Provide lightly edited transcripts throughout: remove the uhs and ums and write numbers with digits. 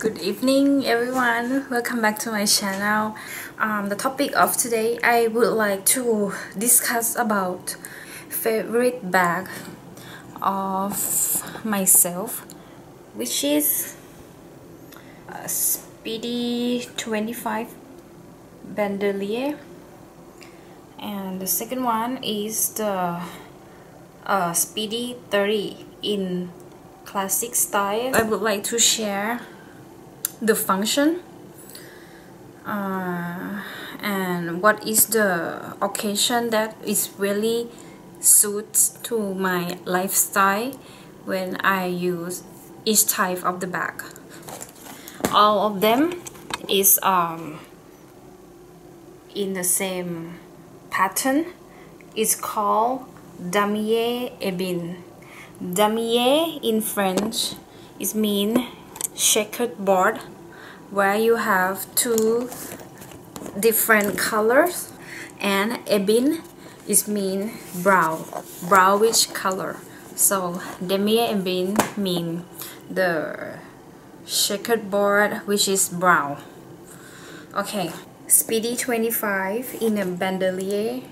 Good evening everyone, welcome back to my channel. The topic of today, I would like to discuss about favorite bag of myself, which is Speedy 25 Bandouliere, and the second one is the Speedy 30 in classic style. I would like to share the function and what is the occasion that is really suits to my lifestyle when I use each type of the bag. All of them is in the same pattern. It's called Damier Ebene. Damier in French is mean checkered board, where you have two different colors, and ebene is mean brownish color. So Damier Ebene mean the checkered board which is brown. Okay, Speedy 25 in a bandouliere.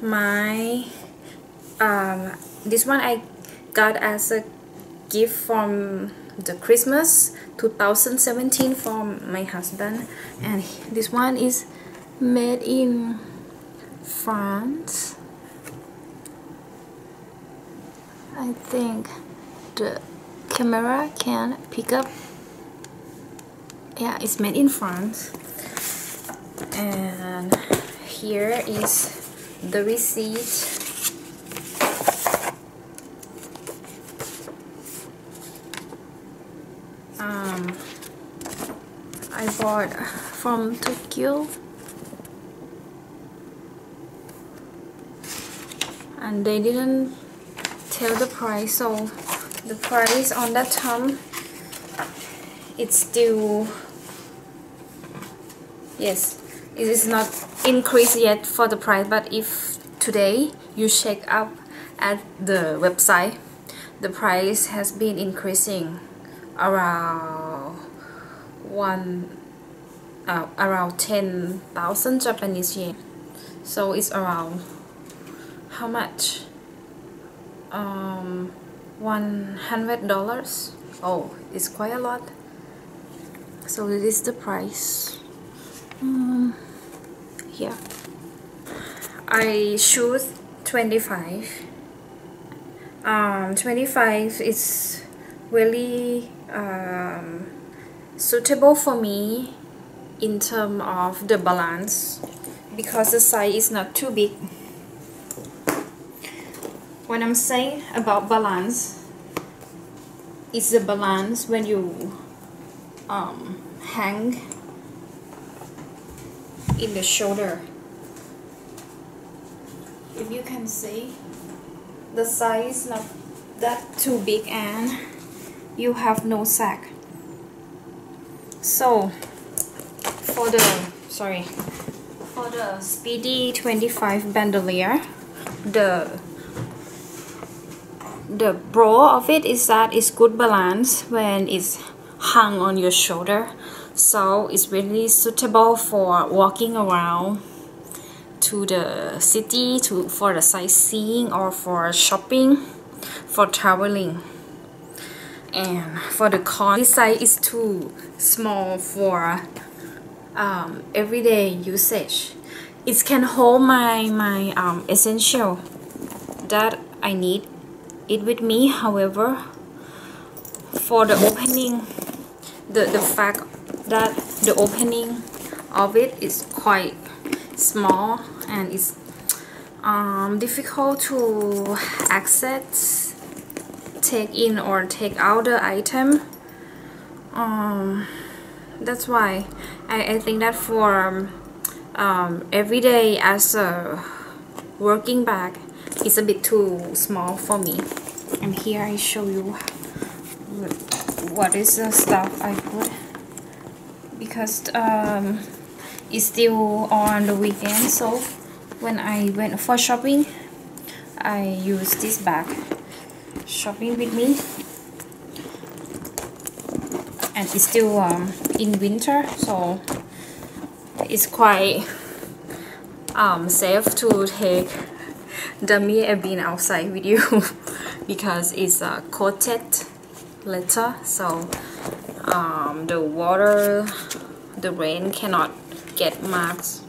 My this one I got as a gift from the Christmas 2017 from my husband, and this one is made in France. I think the camera can pick up. Yeah, it's made in France. And here is the receipt. I bought from Tokyo, and they didn't tell the price, so the price on that time, it's still, yes, it is not increased yet for the price. But if today you check up at the website, the price has been increasing around 10,000 Japanese yen. So it's around how much? $100. Oh, it's quite a lot. So this is the price. Yeah, I choose 25. 25 is really suitable for me in terms of the balance, because the size is not too big. When I'm saying about balance, it's the balance when you hang in the shoulder. If you can see, the size is not that too big and you have no sack. So for the Speedy 25 bandouliere, the pro of it is that it's good balance when it's hung on your shoulder, so it's really suitable for walking around to the city, for the sightseeing or for shopping, for traveling. And for the con, this size is too small for everyday usage. It can hold my essential that I need it with me. However, for the opening, the fact that the opening of it is quite small and it's difficult to access, take in or take out the item. That's why I think that for every day as a working bag, it's a bit too small for me. And here I show you what is the stuff I put, because it's still on the weekend, so when I went for shopping, I used this bag shopping with me. and it's still in winter, so it's quite safe to take Damier Ebene outside with you because it's a coated leather, so the rain cannot get marks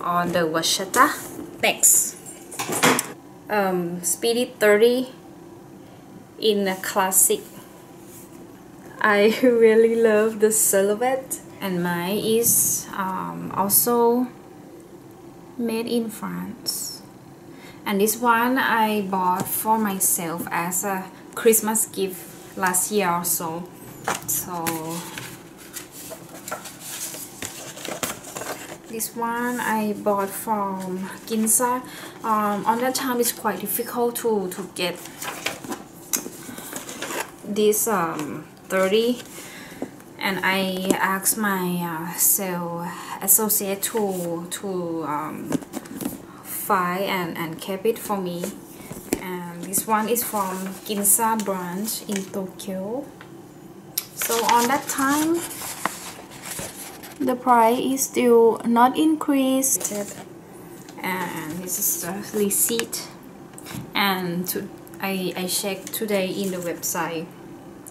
on the washata. Next, Speedy 30 in a classic. I really love the silhouette, and mine is also made in France, and this one I bought for myself as a Christmas gift last year or so. So this one I bought from Ginza. On that time it's quite difficult to get this 30, and I asked my sales associate to find and keep it for me. And this one is from Ginza branch in Tokyo. So on that time the price is still not increased, and this is the receipt. And I checked today in the website,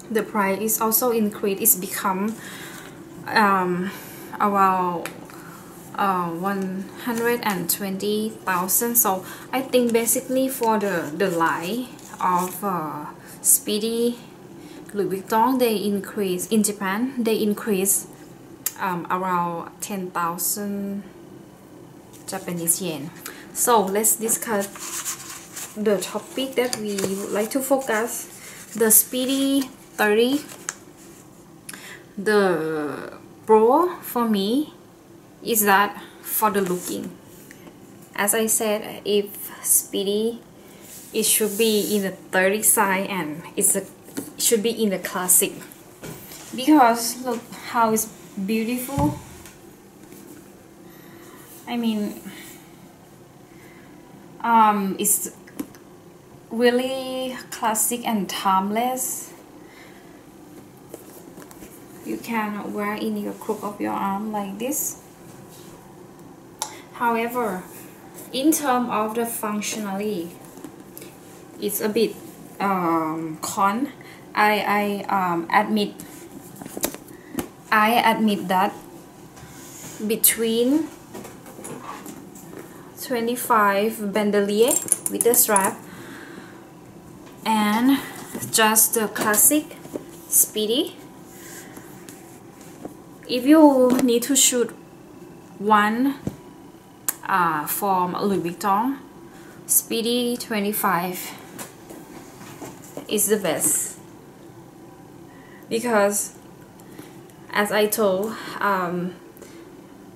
the price is also increased. It's become around 120,000. So I think basically for the line of Speedy Louis Vuitton, they increase in Japan. They increase around 10,000 Japanese yen. So let's discuss the topic that we would like to focus: the Speedy 30. The pro for me is that for the looking, as I said, if Speedy, it should be in the 30 size, and it should be in the classic, because look how it's beautiful. I mean, it's really classic and timeless. You can wear in your crook of your arm like this. However, in terms of the functionality, it's a bit con. I admit that between 25 bandouliere with the strap and just the classic Speedy, if you need to shoot one from Louis Vuitton, Speedy 25 is the best, because as I told,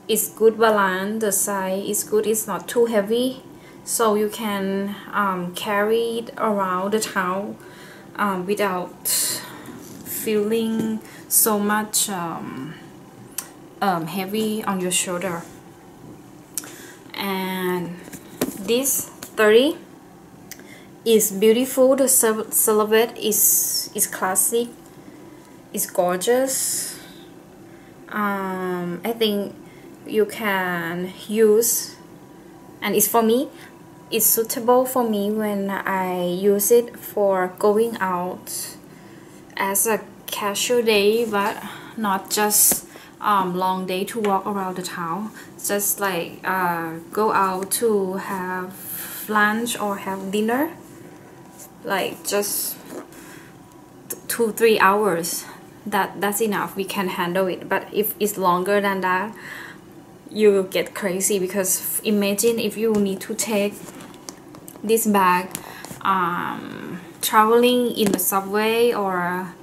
it's good balance, the size is good, it's not too heavy, so you can carry it around the town without feeling so much heavy on your shoulder. And this 30 is beautiful. The silhouette is classic, it's gorgeous. I think you can use, and it's for me, it's suitable for me when I use it for going out as a casual day, but not just long day to walk around the town. Just like go out to have lunch or have dinner, like just 2-3 hours, that's enough, we can handle it. But if it's longer than that, you will get crazy, because imagine if you need to take this bag traveling in the subway or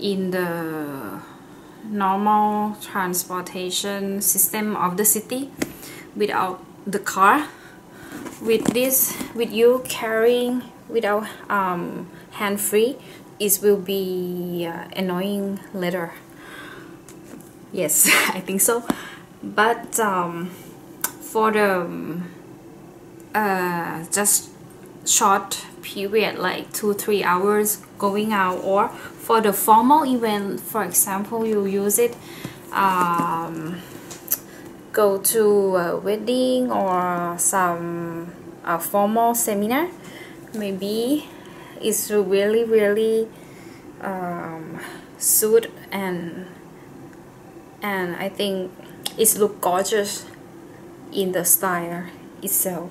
in the normal transportation system of the city without the car. With this, with you carrying without hand free, it will be annoying later. Yes, I think so. But for the just short period, like 2-3 hours going out, or for the formal event, for example, you use it go to a wedding or some formal seminar. Maybe it's really suit, and I think it looks gorgeous in the style itself,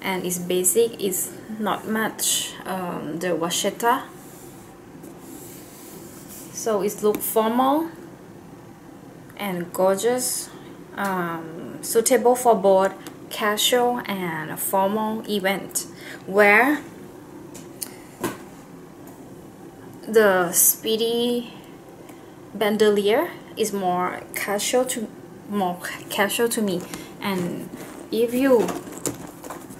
and it's basic, it's not much the washeta, so it looks formal and gorgeous, suitable for both casual and formal event, where the Speedy Bandouliere is more casual to me. And if you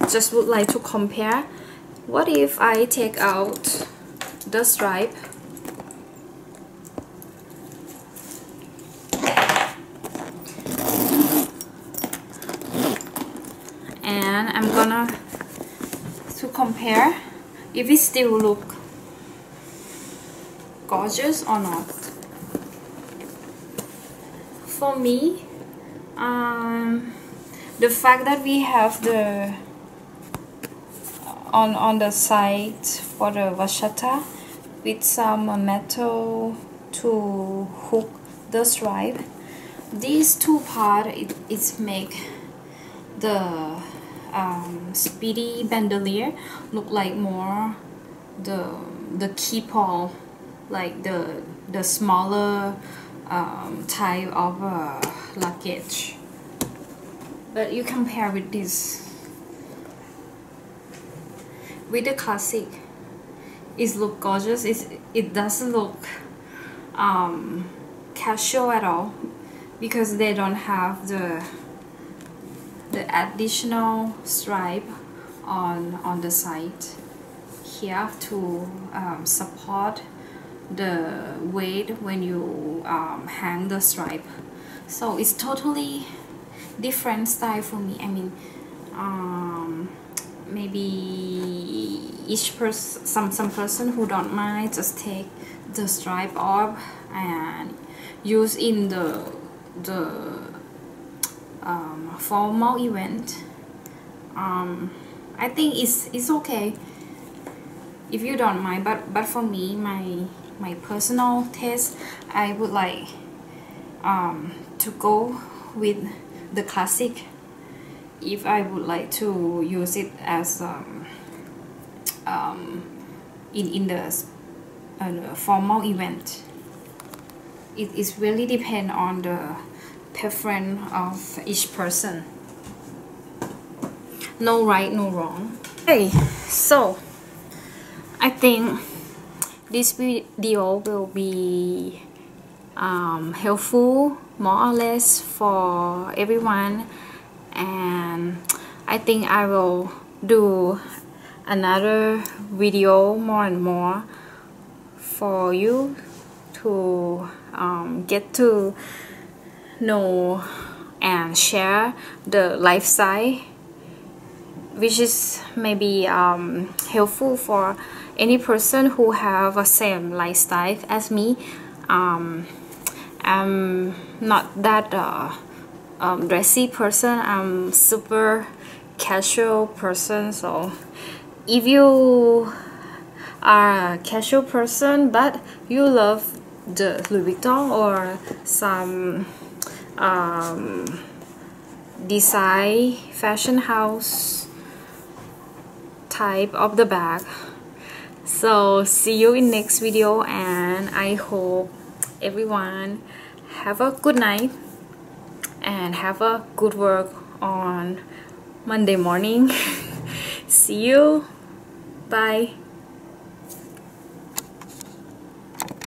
just would like to compare, what if I take out the stripe and I'm gonna to compare if it still look gorgeous or not. For me, the fact that we have the on the side for the washata with some metal to hook the stripe, these two parts it make the Speedy Bandouliere look like more the key pole, like the smaller type of luggage. But you compare with this, with the classic, it looks gorgeous. It doesn't look casual at all, because they don't have the additional stripe on the side here to support the weight when you hang the stripe. So it's totally different style for me. I mean, maybe each person, some person who don't mind just take the stripe off and use in the formal event. I think it's okay if you don't mind, but for me, my personal taste, I would like to go with the classic if I would like to use it as in the formal event. It is really depend on the preference of each person. No right, no wrong. Okay, so I think this video will be helpful more or less for everyone, and I think I will do another video more and more for you to get to know and share the lifestyle, which is maybe helpful for any person who have a same lifestyle as me. I'm not that dressy person, I'm super casual person. So if you are a casual person but you love the Louis Vuitton or some design fashion house type of the bag. So see you in next video, and I hope everyone have a good night and have a good work on Monday morning. See you. Bye.